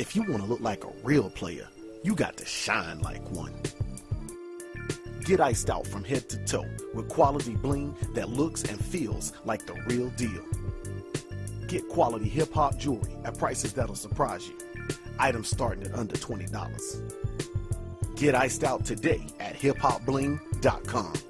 If you want to look like a real player, you got to shine like one. Get iced out from head to toe with quality bling that looks and feels like the real deal. Get quality hip-hop jewelry at prices that'll surprise you. Items starting at under $20. Get iced out today at HipHopBling.com.